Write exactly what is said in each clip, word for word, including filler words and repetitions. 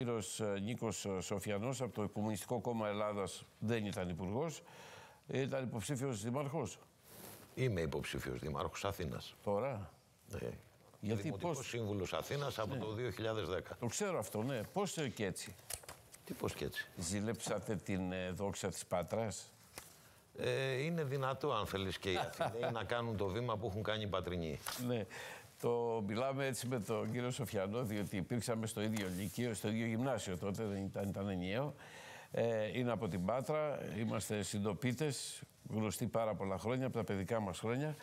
Ο κύριος Νίκος Σοφιανός από το Κομμουνιστικό Κόμμα Ελλάδας δεν ήταν υπουργός, ήταν υποψήφιος δημάρχος. Είμαι υποψήφιος δημάρχος Αθήνας. Τώρα. Ναι. Γιατί Δημοτικός πώς... Σύμβουλος Αθήνας από ναι. το δύο χιλιάδες δέκα. Το ξέρω αυτό, ναι. Πώς και έτσι. Τι πώς και έτσι. Ζηλέψατε την ε, δόξα της Πάτρας. Ε, είναι δυνατό αν θέλεις και οι Αθηναίοι να κάνουν το βήμα που έχουν κάνει οι Πατρινοί. Ναι. Το μιλάμε έτσι με τον κύριο Σοφιανό, διότι υπήρξαμε στο ίδιο λυκείο, στο ίδιο γυμνάσιο τότε, δεν ήταν, ήταν ενιαίο. Ε, είναι από την Πάτρα, είμαστε συντοπίτες, γνωστοί πάρα πολλά χρόνια, από τα παιδικά μας χρόνια.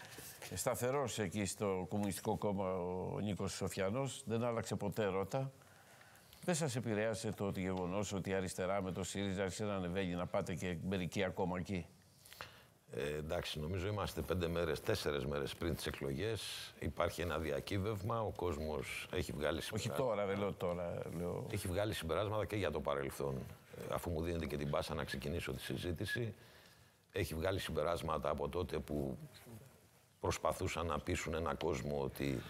Σταθερός εκεί στο Κομμουνιστικό Κόμμα ο Νίκος Σοφιανός, δεν άλλαξε ποτέ ρότα. Δεν σας επηρέασε το γεγονός ότι η αριστερά με το ΣΥΡΙΖΑ άρχισε να ανεβαίνει, να πάτε και μερικοί ακόμα εκεί? Ε, εντάξει, νομίζω είμαστε πέντε μέρες, τέσσερες μέρες πριν τις εκλογές. Υπάρχει ένα διακύβευμα, ο κόσμος έχει βγάλει συμπεράσματα. Όχι τώρα, δεν λέω τώρα. Λέω... Έχει βγάλει συμπεράσματα και για το παρελθόν. Ε, αφού μου δίνετε και την πάσα να ξεκινήσω τη συζήτηση, έχει βγάλει συμπεράσματα από τότε που προσπαθούσαν να πείσουν έναν κόσμο ότι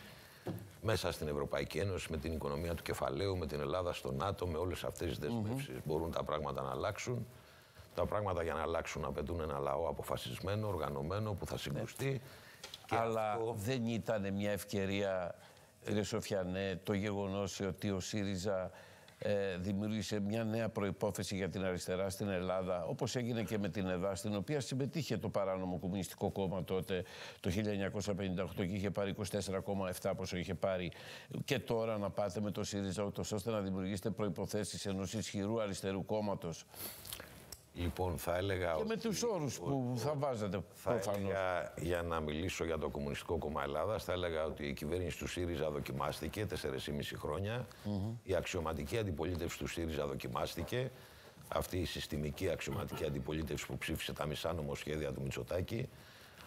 μέσα στην Ευρωπαϊκή Ένωση, με την οικονομία του κεφαλαίου, με την Ελλάδα στο ΝΑΤΟ, με όλες αυτές τις δεσμεύσεις, mm-hmm. μπορούν τα πράγματα να αλλάξουν. Τα πράγματα για να αλλάξουν απαιτούν ένα λαό αποφασισμένο, οργανωμένο, που θα συγκουστεί. Ναι. Και αλλά αυτό... δεν ήταν μια ευκαιρία, κύριε Σοφιανέ, το γεγονός ότι ο ΣΥΡΙΖΑ ε, δημιούργησε μια νέα προϋπόθεση για την αριστερά στην Ελλάδα, όπως έγινε και με την ΕΔΑ, στην οποία συμμετείχε το παράνομο Κομμουνιστικό Κόμμα τότε το χίλια εννιακόσια πενήντα οκτώ και είχε πάρει είκοσι τέσσερα κόμμα επτά πόσο είχε πάρει. Και τώρα να πάτε με το ΣΥΡΙΖΑ, ούτως ώστε να δημιουργήσετε προϋποθέσεις ενός ισχυρού αριστερού κόμματος. Λοιπόν, θα έλεγα και ότι... με τους όρους που θα βάζετε, θα έλεγα, για να μιλήσω για το Κομμουνιστικό Κόμμα Ελλάδας, θα έλεγα ότι η κυβέρνηση του ΣΥΡΙΖΑ δοκιμάστηκε τέσσερα και μισό χρόνια. Mm-hmm. Η αξιωματική αντιπολίτευση του ΣΥΡΙΖΑ δοκιμάστηκε. Αυτή η συστημική αξιωματική αντιπολίτευση που ψήφισε τα μισά νομοσχέδια του Μητσοτάκη.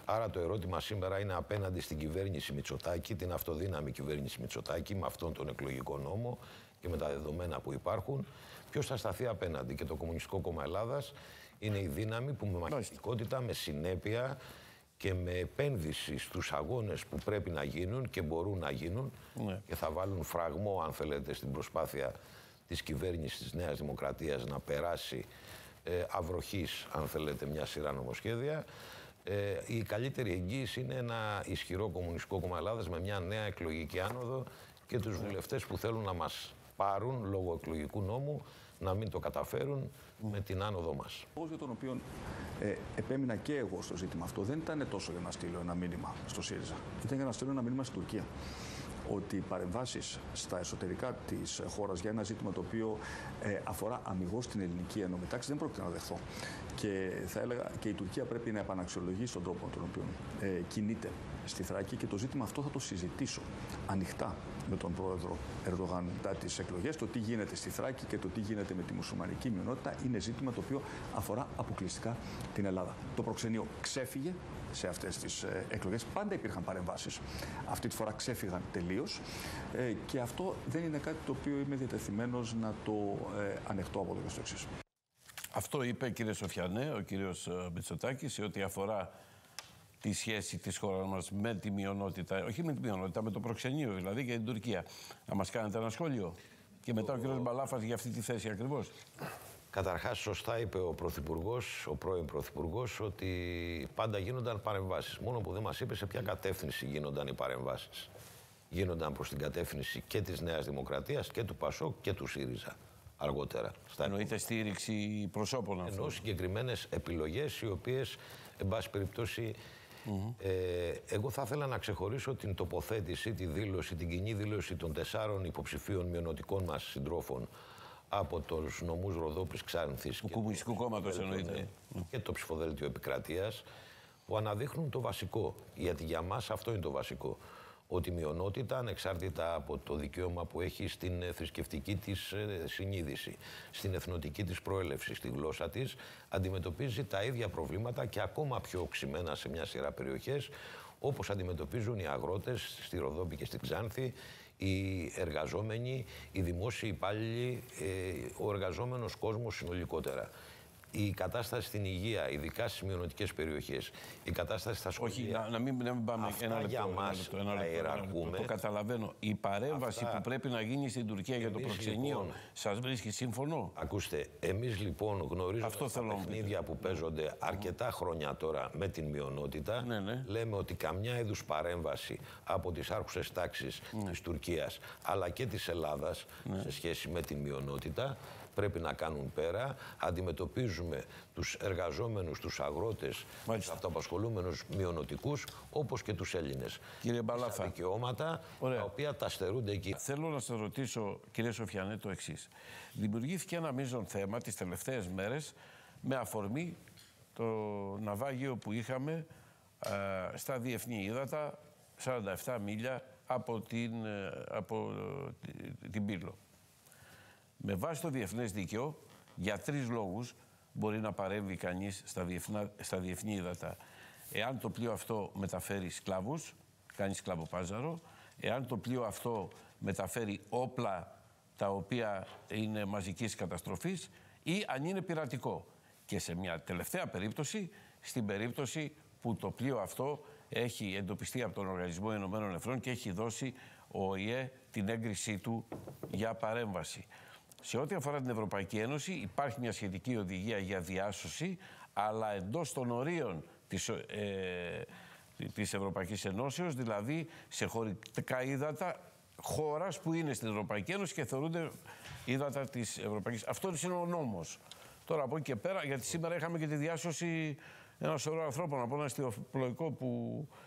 Άρα το ερώτημα σήμερα είναι απέναντι στην κυβέρνηση Μητσοτάκη, την αυτοδύναμη κυβέρνηση Μητσοτάκη, με αυτόν τον εκλογικό νόμο και με τα δεδομένα που υπάρχουν, ποιος θα σταθεί απέναντι. Και το Κομμουνιστικό Κόμμα Ελλάδας είναι η δύναμη που με μαχητικότητα, με συνέπεια και με επένδυση στους αγώνες που πρέπει να γίνουν και μπορούν να γίνουν, ναι. και θα βάλουν φραγμό, αν θέλετε, στην προσπάθεια της κυβέρνησης της Νέας Δημοκρατίας να περάσει ε, αυροχής, αν θέλετε, μια σειρά νομοσχέδια. Ε, η καλύτερη εγγύηση είναι ένα ισχυρό Κομμουνιστικό Κόμμα Ελλάδας με μια νέα εκλογική άνοδο και τους βουλευτές που θέλουν να μας πάρουν λόγω εκλογικού νόμου να μην το καταφέρουν με την άνοδό μας. Ο λόγος για τον οποίο ε, επέμεινα και εγώ στο ζήτημα αυτό δεν ήταν τόσο για να στείλω ένα μήνυμα στο ΣΥΡΙΖΑ. Ήταν για να στείλω ένα μήνυμα στην Τουρκία. Ότι οι παρεμβάσεις στα εσωτερικά της χώρας για ένα ζήτημα το οποίο ε, αφορά αμιγώς την ελληνική ενωμετάξη δεν πρόκειται να δεχθώ. Και θα έλεγα και η Τουρκία πρέπει να επαναξιολογήσει τον τρόπο τον οποίο ε, κινείται στη Θράκη και το ζήτημα αυτό θα το συζητήσω ανοιχτά με τον πρόεδρο Ερντογάν μετά τις εκλογές. Το τι γίνεται στη Θράκη και το τι γίνεται με τη μουσουλμανική μειονότητα είναι ζήτημα το οποίο αφορά αποκλειστικά την Ελλάδα. Το προξενείο ξέφυγε σε αυτές τις εκλογές. Πάντα υπήρχαν παρεμβάσεις. Αυτή τη φορά ξέφυγαν τελείως. Ε, και αυτό δεν είναι κάτι το οποίο είμαι διατεθειμένος να το ε, ανεχτώ από εδώ και στο εξής. Αυτό είπε, κύριε Σοφιανέ, ο κύριος Μητσοτάκης, σε ό,τι αφορά τη σχέση της χώρας μας με τη μειονότητα, όχι με τη μειονότητα, με το προξενείο δηλαδή για την Τουρκία. Να μας κάνετε ένα σχόλιο. Και μετά ο κύριος Μπαλάφας για αυτή τη θέση ακριβώς. Καταρχάς, σωστά είπε ο Πρωθυπουργός, ο πρώην Πρωθυπουργός, ότι πάντα γίνονταν παρεμβάσεις. Μόνο που δεν μας είπε σε ποια κατεύθυνση γίνονταν οι παρεμβάσεις. Γίνονταν προς την κατεύθυνση και της Νέας Δημοκρατίας και του ΠΑΣΟΚ και του ΣΥΡΙΖΑ. Αργότερα. Εννοείται στήριξη προσώπων αυτών. Ενώ συγκεκριμένες επιλογές, οι οποίες, εν πάση περιπτώσει, mm-hmm. ε, εγώ θα ήθελα να ξεχωρίσω την τοποθέτηση, τη δήλωση, την κοινή δήλωση των τεσσάρων υποψηφίων μειονοτικών μας συντρόφων από τους νομούς Ροδόπης, Ξάνθης και Κομμουνιστικού Κόμματος, εννοείται, και το ψηφοδέλτιο Επικρατείας, που αναδείχνουν το βασικό. Γιατί για μας αυτό είναι το βασικό. Ότι η μειονότητα, ανεξάρτητα από το δικαίωμα που έχει στην θρησκευτική της συνείδηση, στην εθνοτική της προέλευση, στη γλώσσα της, αντιμετωπίζει τα ίδια προβλήματα και ακόμα πιο οξυμένα σε μια σειρά περιοχές, όπως αντιμετωπίζουν οι αγρότες στη Ροδόπη και στην Ξάνθη, οι εργαζόμενοι, οι δημόσιοι υπάλληλοι, ο εργαζόμενος κόσμος συνολικότερα. η κατάσταση στην υγεία, ειδικά στις μειονοτικές περιοχές, η κατάσταση στα σχολεία. Όχι, να, να, μην, να μην πάμε αυτά ένα λεπτό, για μας ένα λεπτό, ένα λεπτό, λεπτό, λεπτό. Το καταλαβαίνω. Η παρέμβαση αυτά... που πρέπει να γίνει στην Τουρκία εμείς, για το προξενείο, λοιπόν, σας βρίσκει σύμφωνο? Ακούστε, εμείς λοιπόν γνωρίζουμε αυτό τα παιχνίδια που παίζονται ναι. αρκετά χρόνια τώρα με την μειονότητα. Ναι, ναι. Λέμε ότι καμιά είδους παρέμβαση από τις άρχουσες τάξεις ναι. της Τουρκίας αλλά και της Ελλάδας ναι. σε σχέση με την μειονότητα πρέπει να κάνουν πέρα. Αντιμετωπίζουμε τους εργαζόμενους, τους αγρότες, τους αυτοαπασχολούμενους μειονοτικούς, όπως και τους Έλληνες. Κύριε Μπαλάφα, τα δικαιώματα ωραία. τα οποία τα στερούνται εκεί. Θέλω να σας ρωτήσω, κύριε Σοφιανέ, το εξής. Δημιουργήθηκε ένα μείζον θέμα τις τελευταίες μέρες με αφορμή το ναυάγιο που είχαμε α, στα διεθνή ύδατα, σαράντα επτά μίλια από την, από την Πύλο. Με βάση το διεθνές δίκαιο, για τρεις λόγους μπορεί να παρέμβει κανείς στα, διεθνα, στα διεθνή ύδατα. Εάν το πλοίο αυτό μεταφέρει σκλάβους, κάνει σκλαβοπάζαρο. Εάν το πλοίο αυτό μεταφέρει όπλα τα οποία είναι μαζικής καταστροφής ή αν είναι πειρατικό. Και σε μια τελευταία περίπτωση, στην περίπτωση που το πλοίο αυτό έχει εντοπιστεί από τον Οργανισμό Ηνωμένων Εθνών και έχει δώσει ο ΟΗΕ την έγκρισή του για παρέμβαση. Σε ό,τι αφορά την Ευρωπαϊκή Ένωση υπάρχει μια σχετική οδηγία για διάσωση, αλλά εντός των ορίων της, ε, της Ευρωπαϊκής Ενώσεως, δηλαδή σε χωρικά ύδατα χώρας που είναι στην Ευρωπαϊκή Ένωση και θεωρούνται ύδατα της Ευρωπαϊκής. Αυτό είναι ο νόμος. Τώρα από εκεί και πέρα, γιατί σήμερα είχαμε και τη διάσωση ένα σωρό ανθρώπων από ένα αστυνομικό που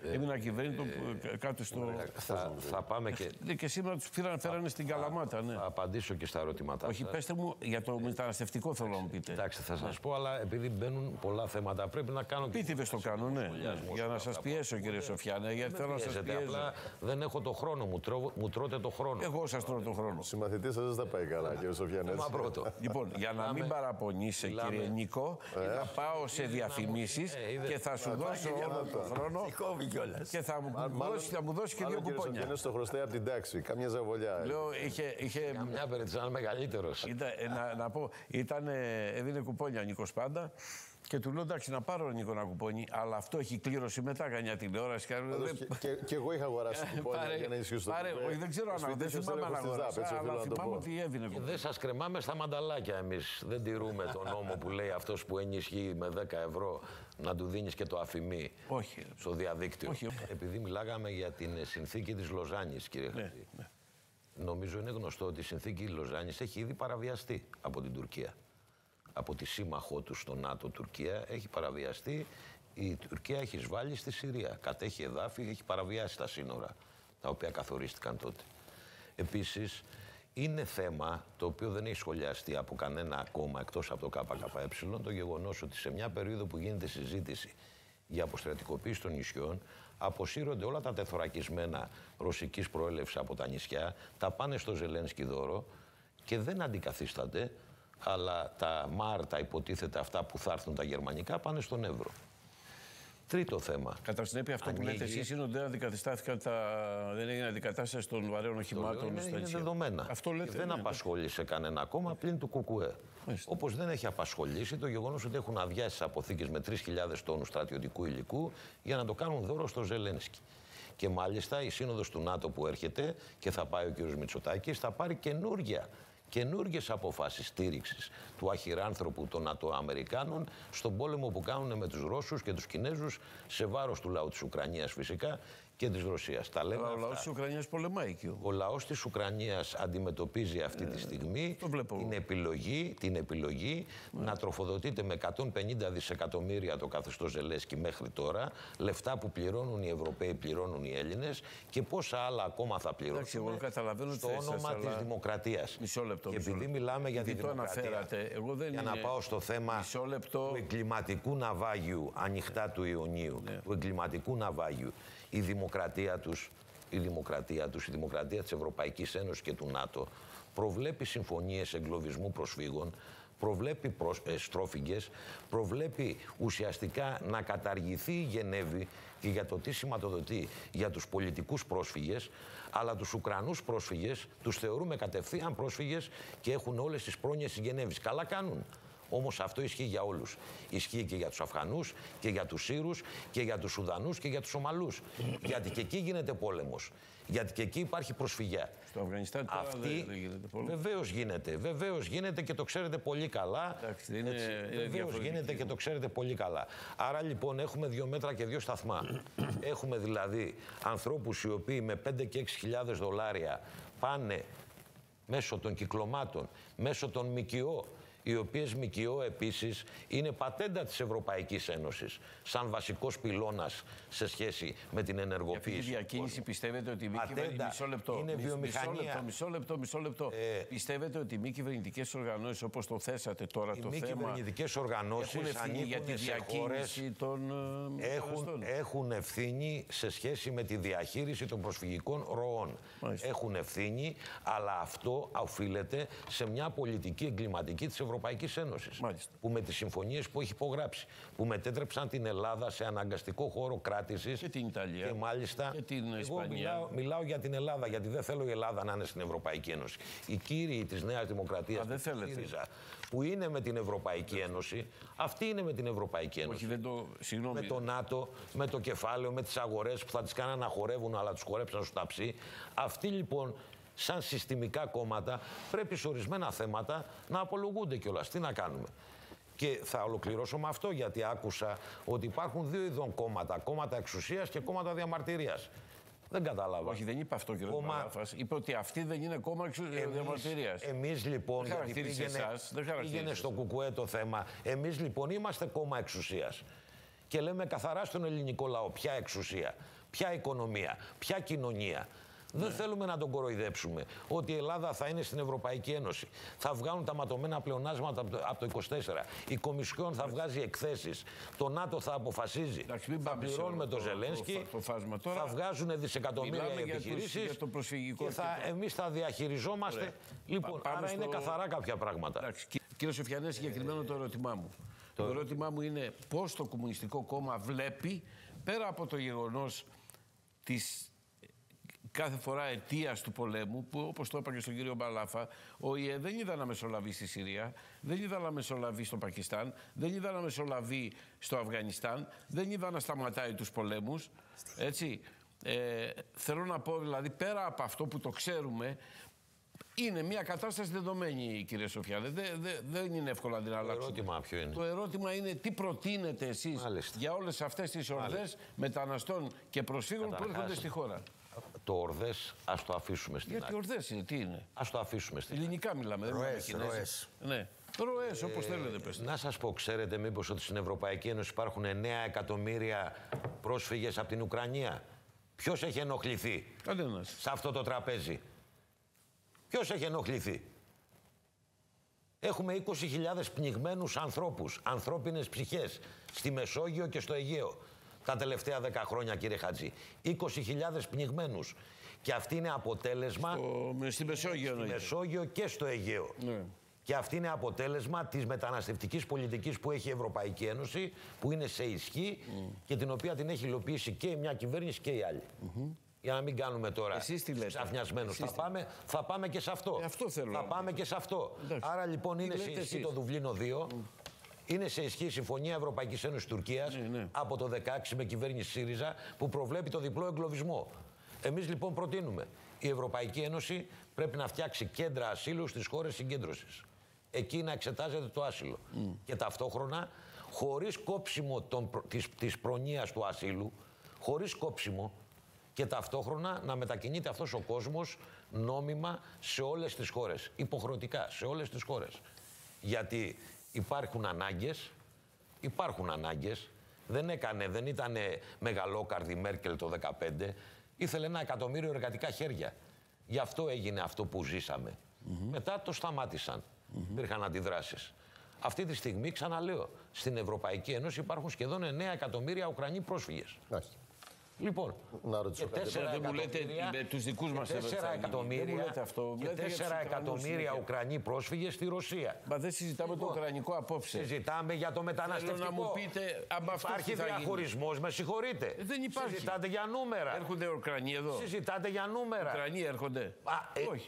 ε, έμεινε ακυβέρνητο ε, ε, κάτω στο. Θα, θα πάμε και. Και σήμερα του φέρανε στην Καλαμάτα, ναι. Θα απαντήσω και στα ερωτήματά σας. Όχι, πέστε μου για το μεταναστευτικό, θέλω να μου πείτε. Εντάξει, θα σας πω, αλλά επειδή μπαίνουν πολλά θέματα, πρέπει να κάνω. Πίτηδε το κάνω, ναι. Για να σας πιέσω, κύριε Σοφιανέ, γιατί θέλω να σας πιέσω. Απλά δεν έχω το χρόνο, μου τρώτε το χρόνο. Εγώ σας τρώω το χρόνο. Συμμαθητή σας δεν τα πάει καλά, κύριε Σοφιανέ. Λοιπόν, για να μην παραπονείσαι, κύριε Νίκο, θα πάω σε διαφημίσεις. Ε, και θα σου δώσω όλο τον χρόνο και θα μου, Μά, μάλλον, δώσει, θα μου δώσει και δύο κουπόνια. Μάλλον στο χρωστάει από την τάξη, καμιά ζαβολιά. Λέω, είχε... είχε... Καμιά περίπτωση, μεγαλύτερος. Ήταν, να, να πω, ήταν, έδινε κουπόνια ο Νίκος πάντα και του λέω, εντάξει, να πάρω Νίκο ένα κουπόνι, αλλά αυτό έχει κλήρωση μετά, κανιά τηλεόραση. Και, και, και εγώ είχα αγοράσει κουπόνια για να ισχύσω το κουπόνι. Δεν ξέρω αν θυμάμαι να αγοράσω, αλλά θυμάμαι ότι έδινε κουπόνια. Δεν σας κρεμάμε στα μανταλάκια εμείς. Δεν τηρούμε τον νόμο που λέει αυτός που ενισχύει με δέκα ευρώ να του δίνεις και το αφημί όχι, στο διαδίκτυο. Όχι, όχι. Επειδή μιλάγαμε για την συνθήκη της Λοζάνης, κύριε ναι, Χατζή, ναι. νομίζω είναι γνωστό ότι η συνθήκη της Λοζάνης έχει ήδη παραβιαστεί από την Τουρκία. Από τη σύμμαχό του στο ΝΑΤΟ Τουρκία έχει παραβιαστεί. Η Τουρκία έχει εισβάλει στη Συρία. Κατέχει εδάφη, έχει παραβιάσει τα σύνορα, τα οποία καθορίστηκαν τότε. Επίσης, είναι θέμα το οποίο δεν έχει σχολιαστεί από κανένα κόμμα εκτός από το ΚΚΕ, το γεγονός ότι σε μια περίοδο που γίνεται συζήτηση για αποστρατικοποίηση των νησιών, αποσύρονται όλα τα τεθωρακισμένα ρωσικής προέλευσης από τα νησιά, τα πάνε στο Ζελένσκι δώρο και δεν αντικαθίστανται, αλλά τα Μάρτα υποτίθεται αυτά που θα έρθουν τα γερμανικά πάνε στον Εύρο. Τρίτο θέμα. Κατά συνέπεια, αυτό ανοίγει... που λέτε εσείς είναι ότι δεν αντικαταστάθηκαν τα... δεν έγινε αντικατάσταση των βαρέων οχημάτων. Είναι, είναι δεδομένα. Αυτό λέτε, δεν ναι, απασχολεί ναι. σε κανένα κόμμα πλην του Κουκουέ. Όπως δεν έχει απασχολήσει το γεγονός ότι έχουν αδειάσει τις αποθήκες με τρεις χιλιάδες τόνους στρατιωτικού υλικού για να το κάνουν δώρο στο Ζελένσκι. Και μάλιστα η σύνοδος του ΝΑΤΟ που έρχεται και θα πάει ο κ. Μητσοτάκης θα πάρει καινούργια. Καινούργιες αποφάσεις στήριξης του αχυράνθρωπου των Νατοαμερικάνων στον πόλεμο που κάνουν με τους Ρώσους και τους Κινέζους σε βάρος του λαού της Ουκρανίας φυσικά και της Ρωσίας. Τα λέμε ο λαός της Ουκρανίας πολεμάει και ο... ο λαός της Ουκρανίας αντιμετωπίζει αυτή ε, τη στιγμή την επιλογή, την επιλογή ε. να τροφοδοτείται με εκατόν πενήντα δισεκατομμύρια το καθεστώς Ζελένσκι μέχρι τώρα, λεφτά που πληρώνουν οι Ευρωπαίοι, πληρώνουν οι Έλληνες και πόσα άλλα ακόμα θα πληρώσουν στο όνομα αλλά... της δημοκρατίας. Και επειδή μιλάμε για την δημοκρατία, εγώ δεν για είναι... να πάω στο θέμα λεπτό... του εγκληματικού ναυάγιου ανοιχτά του Ιωνίου, ναι. του εγκληματικού ναυάγιου, η δημοκρατία τους, η δημοκρατία τους, η δημοκρατία της Ευρωπαϊκής Ένωσης και του ΝΑΤΟ προβλέπει συμφωνίες εγκλωβισμού προσφύγων, προβλέπει προς, ε, στρόφιγγες, προβλέπει ουσιαστικά να καταργηθεί η Γενέβη και για το τι σηματοδοτεί για τους πολιτικούς πρόσφυγες, αλλά τους Ουκρανούς πρόσφυγες τους θεωρούμε κατευθείαν πρόσφυγες και έχουν όλες τις πρόνοιες της Γενέβης. Καλά κάνουν. Όμως αυτό ισχύει για όλους. Ισχύει και για τους Αφγανούς και για τους Σύρους και για τους Σουδανούς και για τους Σομαλούς. Γιατί και εκεί γίνεται πόλεμος. Γιατί και εκεί υπάρχει προσφυγιά. Στο Αφγανιστάν τώρα αυτή... δεν γίνεται πόλεμος. Βεβαίως γίνεται. Βεβαίως γίνεται και το ξέρετε πολύ καλά. Εντάξει, είναι... Βεβαίως γίνεται και το ξέρετε πολύ καλά. Άρα λοιπόν έχουμε δύο μέτρα και δύο σταθμά. Έχουμε δηλαδή ανθρώπους οι οποίοι με πέντε και έξι χιλιάδες δολάρια πάνε μέσω των κυκλωμάτων, μέσω των ΜΚΟ, οι οποίες ΜΚΟ επίσης είναι πατέντα της Ευρωπαϊκής Ένωσης, σαν βασικός πυλώνας σε σχέση με την ενεργοποίηση. Για αυτή τη διακίνηση πιστεύετε ότι μη κυβερνητικές... Μισό λεπτό, είναι βιομηχανία. Μισό λεπτό, μισό λεπτό. Ε... Πιστεύετε ότι μη κυβερνητικές οργανώσεις, όπως το θέσατε τώρα οι το μη θέμα... Οι μη κυβερνητικές οργανώσεις ανήκουν για τη διακίνηση χώρες, των... Έχουν, έχουν ευθύνη σε σχέση με τη διαχείριση των προσφυγικών ροών. Μάλιστα. Έχουν ευθύνη, αλλά αυτό οφείλεται σε μια πολιτική εγκληματική της Ευρωπαϊκής Ένωσης, που με τις συμφωνίες που έχει υπογράψει, που μετέτρεψαν την Ελλάδα σε αναγκαστικό χώρο κράτησης και την Ιταλία και μάλιστα και την Ισπανία. Εγώ μιλάω, μιλάω για την Ελλάδα, γιατί δεν θέλω η Ελλάδα να είναι στην Ευρωπαϊκή Ένωση. Οι κύριοι της Νέας Δημοκρατίας, της ΣΥΡΙΖΑ, που είναι με την Ευρωπαϊκή Ένωση, αυτοί είναι με την Ευρωπαϊκή Ένωση. Όχι, δεν το... Συγγνώμη. Με το ΝΑΤΟ, με το κεφάλαιο, με τις αγορές που θα τις κάνανε να χορεύουν, αλλά τους χορέψαν στο ταψί. Αυτοί λοιπόν, σαν συστημικά κόμματα, πρέπει σε ορισμένα θέματα να απολογούνται κιόλας. Τι να κάνουμε. Και θα ολοκληρώσω με αυτό, γιατί άκουσα ότι υπάρχουν δύο ειδών κόμματα. Κόμματα εξουσίας και κόμματα διαμαρτυρίας. Δεν κατάλαβα. Όχι, δεν είπα αυτό, κύριε Κόμμα... Μπαλάφας. Είπε ότι αυτή δεν είναι κόμμα διαμαρτυρίας. Εμείς λοιπόν, δεν γιατί πήγαινε, εσάς, δεν πήγαινε στο κουκουέ το θέμα, εμείς λοιπόν είμαστε κόμμα εξουσίας. Και λέμε καθαρά στον ελληνικό λαό ποια εξουσία, ποια οικονομία, ποια κοινωνία. Δεν ναι. θέλουμε να τον κοροϊδέψουμε. Ότι η Ελλάδα θα είναι στην Ευρωπαϊκή Ένωση. Θα βγάλουν τα ματωμένα πλεονάσματα από το είκοσι τέσσερα. Η Κομισιόν θα βγάζει εκθέσεις. Το ΝΑΤΟ θα αποφασίζει. Εντάξει, θα πληρώνουμε τον το Ζελένσκι. Το, το, το θα βγάζουν δισεκατομμύρια οι επιχειρήσεις. Και θα, εμείς θα διαχειριζόμαστε. Ωραία. Λοιπόν, Πα, άρα στο... είναι καθαρά κάποια πράγματα. Εντάξει. Κύριε Σοφιανέ, συγκεκριμένο ε... το ερώτημά μου. Το, το ερώτημά μου είναι πώς το Κομμουνιστικό Κόμμα βλέπει, πέρα από το γεγονός της κάθε φορά αιτίας του πολέμου, που όπως το είπα και στον κύριο Μπαλάφα, ο ΙΕ δεν είδα να μεσολαβεί στη Συρία, δεν είδα να μεσολαβεί στο Πακιστάν, δεν είδα να μεσολαβεί στο Αφγανιστάν, δεν είδα να σταματάει τους πολέμους. Έτσι. Ε, θέλω να πω δηλαδή, πέρα από αυτό που το ξέρουμε, είναι μια κατάσταση δεδομένη, κύριε Σοφιανέ. Δε, δε, δεν είναι εύκολο να την αλλάξουμε. Το ερώτημα ποιο είναι. Το ερώτημα είναι τι προτείνετε εσείς για όλες αυτές τις ορδές μεταναστών και προσφύγων που έρχονται στη χώρα. Το ορδές, ας το αφήσουμε στην άκρη. Γιατί ορδές είναι, τι είναι. Ας το αφήσουμε στην άκρη. Ελληνικά μιλάμε, δεν μιλάμε κινέζικα. Ναι. Ροές, όπως θέλετε, πες. Να σας πω, ξέρετε μήπως ότι στην Ευρωπαϊκή Ένωση υπάρχουν εννέα εκατομμύρια πρόσφυγες από την Ουκρανία. Ποιος έχει ενοχληθεί Κανένας. σε αυτό το τραπέζι. Ποιος έχει ενοχληθεί. Έχουμε είκοσι χιλιάδες πνιγμένους ανθρώπους, ανθρώπινες ψυχές, στη Μεσόγειο και στο Αιγαίο. Τα τελευταία δέκα χρόνια, κύριε Χατζή. είκοσι χιλιάδες πνιγμένους. Και αυτή είναι αποτέλεσμα... Στο... Στη Μεσόγειο, στη Μεσόγειο και στο Αιγαίο. Ναι. Και αυτή είναι αποτέλεσμα της μεταναστευτικής πολιτικής που έχει η Ευρωπαϊκή Ένωση, που είναι σε ισχύ mm. και την οποία την έχει υλοποιήσει και μια κυβέρνηση και η άλλη. Mm-hmm. Για να μην κάνουμε τώρα ξαφνιασμένους. Θα, τι... θα πάμε και σε αυτό. Ε, αυτό θέλω θα πάμε και σε αυτό. Εντάξει. Άρα λοιπόν είναι σε ισχύ το Δουβλίνο δύο. Mm. Είναι σε ισχύ η Συμφωνία Ευρωπαϊκής Ένωσης Τουρκίας ναι, ναι. από το δεκαέξι με κυβέρνηση ΣΥΡΙΖΑ, που προβλέπει το διπλό εγκλωβισμό. Εμείς λοιπόν προτείνουμε. Η Ευρωπαϊκή Ένωση πρέπει να φτιάξει κέντρα ασύλου στις χώρες συγκέντρωσης. Εκεί να εξετάζεται το άσυλο. Mm. Και ταυτόχρονα, χωρίς κόψιμο των, της, της προνοίας του ασύλου, χωρίς κόψιμο, και ταυτόχρονα να μετακινείται αυτός ο κόσμος νόμιμα σε όλες τις χώρες. Υποχρεωτικά, σε όλες τις χώρες. Γιατί... Υπάρχουν ανάγκες, υπάρχουν ανάγκες, δεν έκανε, δεν ήταν μεγαλόκαρδη Μέρκελ το δεκαπέντε, ήθελε ένα εκατομμύριο εργατικά χέρια. Γι' αυτό έγινε αυτό που ζήσαμε. Mm-hmm. Μετά το σταμάτησαν, mm-hmm. υπήρχαν αντιδράσεις. Αυτή τη στιγμή, ξαναλέω, στην Ευρωπαϊκή Ένωση υπάρχουν σχεδόν εννέα εκατομμύρια Ουκρανοί πρόσφυγες. Mm-hmm. Λοιπόν, να ρωτήσω κάτι. Δεν μου λέτε με τους δικούς μας τέσσερα εκατομμύρια Ουκρανοί πρόσφυγες στη Ρωσία. Μα δεν συζητάμε το ουκρανικό απόψε. Συζητάμε για το μεταναστευτικό. Θέλω να μου πείτε, υπάρχει διαχωρισμός, με συγχωρείτε. Δεν υπάρχει. Συζητάτε για νούμερα. Έρχονται Ουκρανοί εδώ. Συζητάτε για νούμερα. Ουκρανοί έρχονται.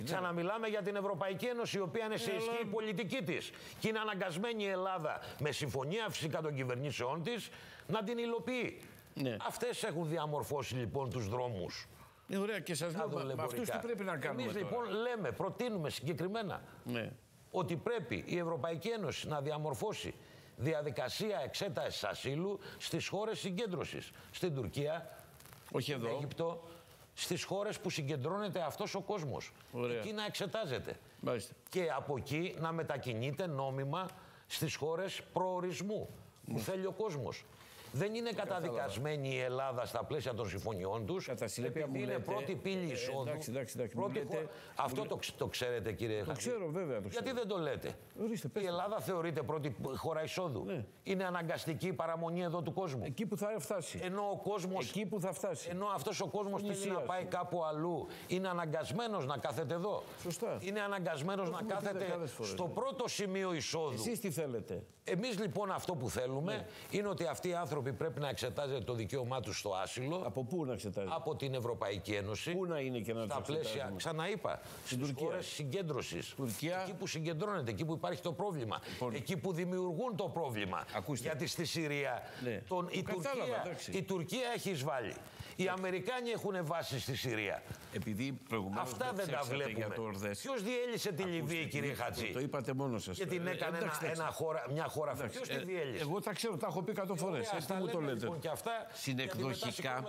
Ξαναμιλάμε για την Ευρωπαϊκή Ένωση, η οποία είναι σε ισχύ η πολιτική της. Και είναι αναγκασμένη η Ελλάδα με συμφωνία φυσικά των κυβερνήσεών της να την υλοποιεί. Ναι. Αυτές έχουν διαμορφώσει λοιπόν τους δρόμους. Ε, ωραία, και σας λέω αυτούς τι πρέπει να κάνουμε. Εμείς λοιπόν λέμε, προτείνουμε συγκεκριμένα ναι. ότι πρέπει η Ευρωπαϊκή Ένωση να διαμορφώσει διαδικασία εξέτασης ασύλου στις χώρες συγκέντρωσης. Στην Τουρκία, όχι στην εδώ. Αίγυπτο, στις χώρες που συγκεντρώνεται αυτός ο κόσμος. Ωραία. Εκεί να εξετάζεται. Μάλιστα. Και από εκεί να μετακινείται νόμιμα στις χώρες προορισμού που θέλει ο κόσμος. Δεν είναι καταδικασμένη η Ελλάδα στα πλαίσια των συμφωνιών τους. Κατά συνέπεια, μου λέτε, είναι πρώτη πύλη εισόδου. Ε, εντάξει, εντάξει, εντάξει, πρώτη λέτε, χω... Αυτό το, το ξέρετε, κύριε Χατζή. Το ξέρω, βέβαια. Το ξέρω. Γιατί δεν το λέτε. Ορίστε, η Ελλάδα θεωρείται πρώτη χώρα εισόδου. Ναι. Είναι αναγκαστική η παραμονή εδώ του κόσμου. Εκεί που θα φτάσει. Ενώ ο κόσμος. Εκεί που θα φτάσει. Ενώ αυτός ο κόσμος θέλει να πάει κάπου αλλού. Είναι αναγκασμένος να κάθεται εδώ. Σωστά. Είναι αναγκασμένος να κάθεται στο πρώτο σημείο εισόδου. Εσείς τι θέλετε. Εμείς λοιπόν αυτό που θέλουμε είναι ότι αυτοί οι άνθρωποι. Πρέπει να εξετάζεται το δικαίωμά τους στο άσυλο. Από πού να εξετάζεται? Από την Ευρωπαϊκή Ένωση. Πού να είναι και να τα πλαίσια, ξαναείπα, στις χώρες συγκέντρωσης. Τουρκία. Εκεί που συγκεντρώνεται, εκεί που υπάρχει το πρόβλημα. Λοιπόν. Εκεί που δημιουργούν το πρόβλημα. Ακούστε. Γιατί στη Συρία ναι. τον, η, Τουρκία, η Τουρκία έχει εισβάλει. Οι Αμερικάνοι έχουν βάσει στη Συρία. Επειδή προηγουμένως αυτά δεν τα βλέπουμε. Ποιος διέλυσε τη Λιβύη, κύριε Χατζή? Το είπατε μόνο σας. Και την έκανε μια χώρα αυτή. Ποιος τη διέλυσε? Εγώ τα ξέρω, τα έχω πει εκατό φορές. Μου το λέτε. Λοιπόν, και αυτά, συνεκδοχικά,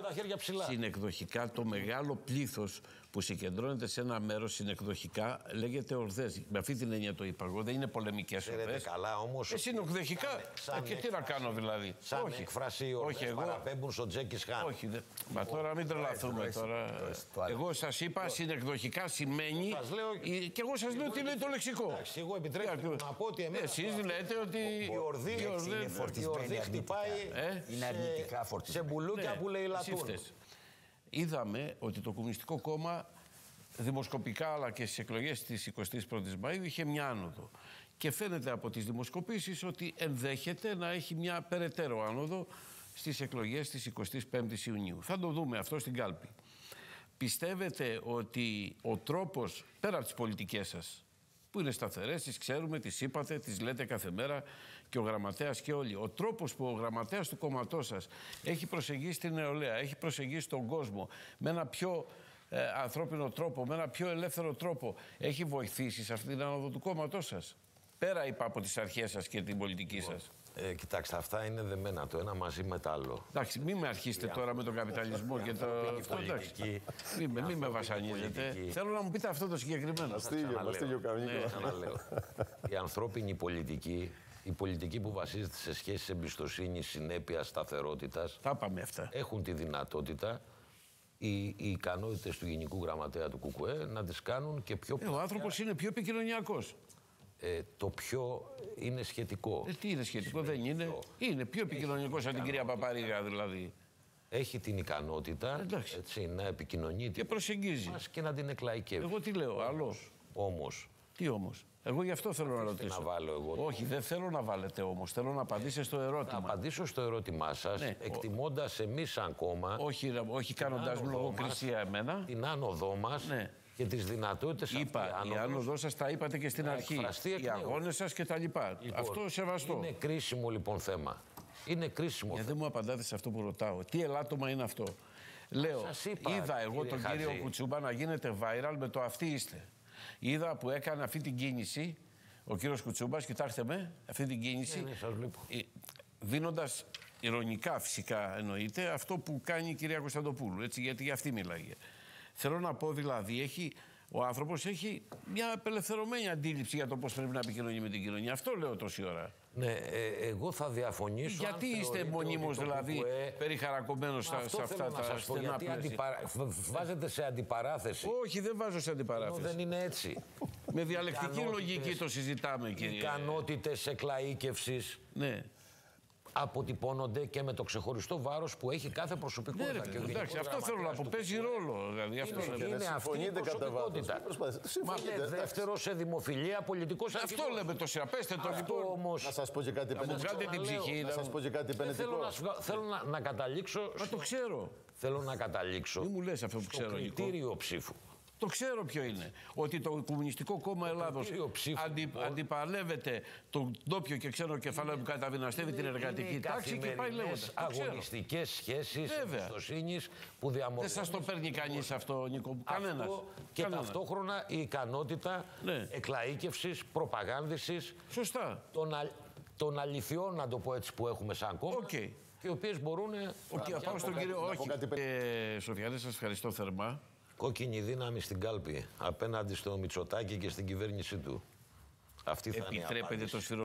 συνεκδοχικά το μεγάλο πλήθος που συγκεντρώνεται σε ένα μέρος συνεκδοχικά λέγεται ορδές. Με αυτή την έννοια το είπα εγώ. Δεν είναι πολεμικές ορδές. Καλά όμως. Ε, συνεκδοχικά. Σαν, και τι να κάνω δηλαδή. Σαν όχι. Εκφράσει οι ορδές εγώ... παραπέμπουν στο Τζέκις Χάν. Όχι. Δε... Μα τώρα μην τρελαθούμε τώρα. Εγώ σας είπα συνεκδοχικά σημαίνει. Και εγώ σας λέω τι λέει το λεξικό. Εγώ επιτρέπετε να πω ότι εμένα. Εσείς λέτε ότι η ορδή χτυπάει. Ε? Είναι αρνητικά φορτισμένη. Σε μπουλούκια ναι, που λέει λατούν. Είδαμε ότι το Κομμουνιστικό Κόμμα δημοσκοπικά αλλά και στις εκλογές της εικοστής πρώτης Μαΐου είχε μια άνοδο. Και φαίνεται από τις δημοσκοπήσεις ότι ενδέχεται να έχει μια περαιτέρω άνοδο στις εκλογές της εικοστής πέμπτης Ιουνίου. Θα το δούμε αυτό στην κάλπη. Πιστεύετε ότι ο τρόπος, πέρα από τις πολιτικές σας, που είναι σταθερές, τις ξέρουμε, τις είπατε, τις λέτε κάθε μέρα και ο γραμματέας και όλοι. Ο τρόπος που ο γραμματέας του κόμματός σας έχει προσεγγίσει την νεολαία, έχει προσεγγίσει τον κόσμο με ένα πιο ε, ανθρώπινο τρόπο, με ένα πιο ελεύθερο τρόπο, έχει βοηθήσει σε αυτή την άνοδο του κόμματός σας? Πέρα, είπα, από τις αρχές σας και την πολιτική σας. Ε, κοιτάξτε, αυτά είναι δεμένα το ένα μαζί με το άλλο. Εντάξει, μην με αρχίσετε για... τώρα με τον καπιταλισμό και το. Εντάξει. Μην με, μη με βασανίζετε. Πολιτική. Θέλω να μου πείτε αυτό το συγκεκριμένο. Αστίγιο, καμία. Ξαναλέω. Η ανθρώπινη πολιτική, η πολιτική που βασίζεται σε σχέσεις εμπιστοσύνης, συνέπειας, σταθερότητας. Τα πάμε αυτά. Έχουν τη δυνατότητα οι, οι ικανότητες του Γενικού Γραμματέα του ΚΚΕ να τις κάνουν και πιο. Ε, ο άνθρωπος είναι πιο επικοινωνιακός. Ε, το πιο είναι σχετικό. Ε, τι είναι σχετικό, δεν είναι. Είναι πιο επικοινωνικό σαν την κυρία Παπαρίγα, δηλαδή. Έχει την ικανότητα έτσι, να επικοινωνεί και προσεγγίζει. Μας και να την εκλαϊκεύει. Εγώ τι λέω, άλλο. Όμως. Τι όμως. Εγώ γι' αυτό θέλω να ρωτήσω. Να βάλω εγώ. Όχι, δεν θέλω να βάλετε όμως. Θέλω να απαντήσετε στο ερώτημα. Να απαντήσω στο ερώτημά σας, ναι. εκτιμώντας εμείς σαν κόμμα. Όχι, όχι κάνοντας λογοκρισία εμένα. Την άνοδό μας. Ναι. Και τις δυνατότητες αυτής. Η άνοδος σας τα είπατε και στην αρχή. Οι αγώνες σας και τα λοιπά. Λοιπόν, αυτό σεβαστό. Είναι κρίσιμο λοιπόν θέμα. Είναι κρίσιμο. Ε, δεν μου απαντάτε σε αυτό που ρωτάω. Τι ελάττωμα είναι αυτό. Λέω, είπα, είδα εγώ κύριε τον Χατζή. Κύριο Κουτσουμπά να γίνεται viral με το αυτοί είστε. Είδα που έκανε αυτή την κίνηση ο κύριος Κουτσουμπάς, κοιτάξτε με, αυτή την κίνηση. Ναι, ναι, σας βλέπω. Δίνοντας ειρωνικά φυσικά εννοείται αυτό που κάνει η κυρία Κωνσταντοπούλου. Έτσι, γιατί για αυτή μιλάγε. Θέλω να πω δηλαδή, έχει, ο άνθρωπος έχει μια απελευθερωμένη αντίληψη για το πώς πρέπει να επικοινωνεί με την κοινωνία. Αυτό λέω τόση ώρα. Ναι, ε, εγώ θα διαφωνήσω. Γιατί είστε μονίμως δηλαδή κουκουέ... περιχαρακωμένος σε αυτά τα στενά πλαίσια. Αντιπαρα... Βάζετε σε αντιπαράθεση. Όχι, δεν βάζω σε αντιπαράθεση. Ενώ δεν είναι έτσι. Με διαλεκτική λογική το συζητάμε, κύριε. Ικανότητες εκλαΐκευσης. Ναι. αποτυπώνονται και με το ξεχωριστό βάρος που έχει κάθε προσωπικότητα. Ναι, ρε, εντάξει, αυτό θέλω να πω. Παίζει ρόλο. Δηλαδή, αυτό είναι, είναι αυτή η προσωπικότητα. Μα δεύτερο σε δημοφιλία, πολιτικός. Αυτό λέμε το σειρά. Πέστε το λοιπόν. Να σας πω και κάτι επενετικό. Θέλω να καταλήξω. Μα το ξέρω. Θέλω να καταλήξω. Μην μου λες αυτό που ξέρω. Το κριτήριο ψήφου. Το ξέρω ποιο είναι. Ότι το Κομμουνιστικό Κόμμα Ελλάδος αντι, αντιπαλεύεται τον ντόπιο και ξένο κεφάλαιο που καταβιναστεύει την εργατική τάξη και πάει λέγοντας. Αγωνιστικές σχέσεις εμπιστοσύνης που διαμορφώνονται. Δεν σας το παίρνει κανείς αυτό, Νίκο. Κανένας. Αυτό και κανένας. Ταυτόχρονα η ικανότητα ναι. εκλαΐκευσης, προπαγάνδησης. Σωστά. Των, α, των αληθιών, να το πω έτσι, που έχουμε σαν κόμμα. Okay. Και οι οποίες μπορούν. Okay, πάω στον κύριο. Όχι. Ε, Σοφιανέ, σας ευχαριστώ θερμά. Κόκκινη δύναμη στην κάλπη απέναντι στο Μητσοτάκη και στην κυβέρνησή του. Αυτή θα είναι η απάντηση.